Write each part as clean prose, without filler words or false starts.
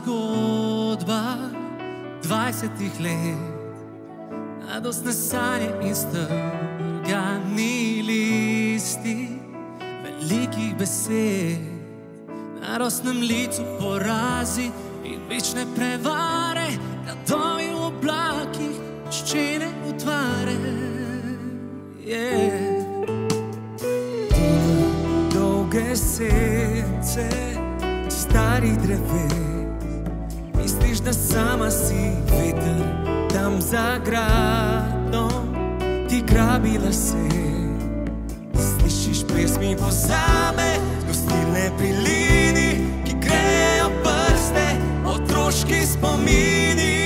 zgodba 20 let, mladost ne sanje in strgani listi velikih besed, na rosnem licu porazi in večne prevare, gradovi v oblakih, ščene utvare. Dolge sence starih dreves, misliš, da sama si veter tam za gradno, ti grabila se. Slišiš pesmi pozabe, zgostilne pri lini, ki grejo prste, otroški spomini.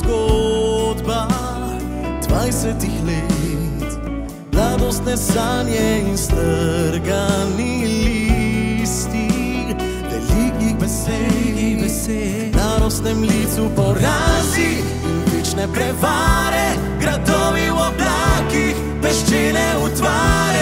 Zgodba 20 let, mladostne sanje in strgani listi velikih besed, na rosnem licu porazi in večne prevare, gradovi v oblakih, peščine utvare.